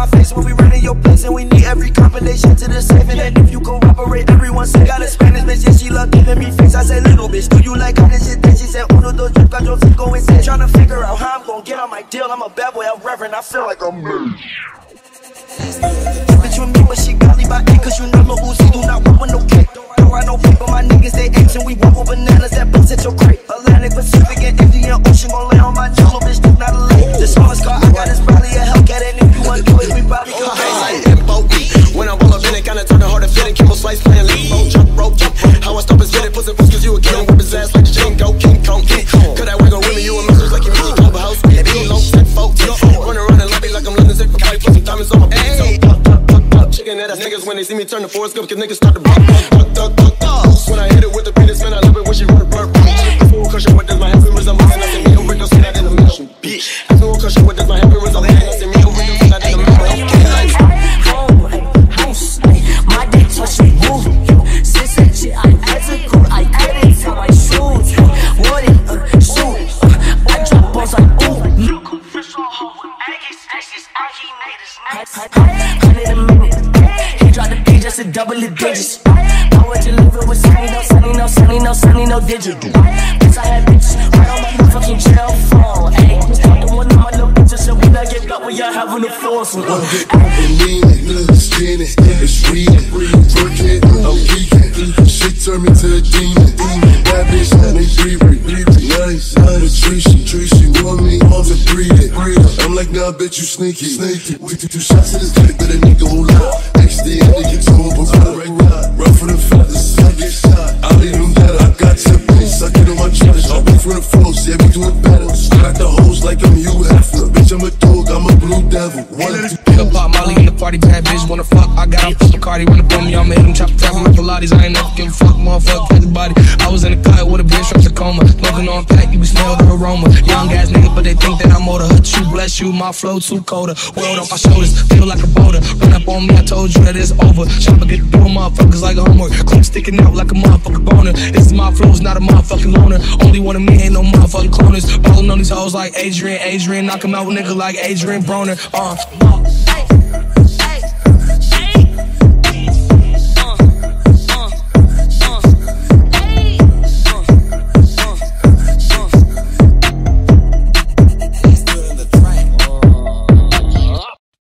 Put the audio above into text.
my face when we running your place, and we need every combination to the safe. And if you cooperate, everyone say. Got a Spanish bitch, yeah, she love giving me face. I said, little bitch, do you like how this shit that she said? Uno, dos, yo, cuatro, cinco, and six. Tryna figure out how I'm gon' get on my deal. I'm a bad boy, I'm reverend, I feel like I'm me. Bitch with me, but she got me by eight, cause you know no Uzi, do not want with no kick. Don't ride no pick, but my niggas, they apes, and we want with bananas that bust at your crate. Atlantic, Pacific, and Indian Ocean gon' lay on my jello, bitch, do not a lake. This smallest car I got is probably a Hellcat, and if you want to do it, we probably go crazy. When I roll up in it, kinda turn hard to fit it. Kimbo Slice playing Limbo, jump rope, jump. How I stop is fit it, pussy puss, cause you a king. Whip his ass like Django, King Kong, King Kong. Could I wiggle with me, you a message like you really call the house. If you don't know, set folks, you know. Run around and lobby like I'm London, sick for pipe, put some diamonds on my pants. Chicken at us niggas when they see me turn the Forrest Gump, cause niggas start to bump. When I hit it with the penis, man, I love it when she run a burp. Ask me what cushion, what does my happy rinse? I'm looking at me, over, don't see that in the mission, bitch. Ask me what cushion, what does my happy rinse? I'm looking at me, over, don't see that in the mission, bitch. Double the digits. I want you living with sunny, no sunny, no sunny, no sunny, no digital. Bitch, I had bitches right on my motherfucking jail phone. Ayy, just talking one of my little bitches, and we not get up when y'all having the force. I'm leaning, skinny, it's reading, working, I'm geeking. Shit turned me to a demon. That bitch, I need three, nice, treat she want me, want to breathe it. I'm like, nah, bitch, you sneaky. We took two shots in this dick, but a nigga won't lie. Next day, I think it's over. Run for the fellas, I get shot. I didn't know that I got your bitch, suck it on my chest. I'll be for the flows, yeah, we do it better. Got the hoes like I'm Hugh Hefner. Bitch, I'm a dog, I'm a blue devil. Pick up Pop Molly in the party, bad bitch wanna fuck. I got off the Cardi, run up on me, I'ma hit him, chop tap my Pilates. I ain't never give a fuck, motherfucker, everybody. I was in a car with a bitch from Tacoma, loving on pack, you smell the aroma. Young ass nigga, but they think that I'm older. True, bless you, my flow too colder. World on my shoulders, feel like a boulder. Run up on me, I told you that it's over. Trying to get through motherfuckers like homework. Clothes sticking out like a motherfucker boner. This is my flow's not a motherfucking loner. Only one of me, ain't no motherfucking cloners. Ballin' on these hoes like Adrian. Knock him out, nigga, like Adrian Broner.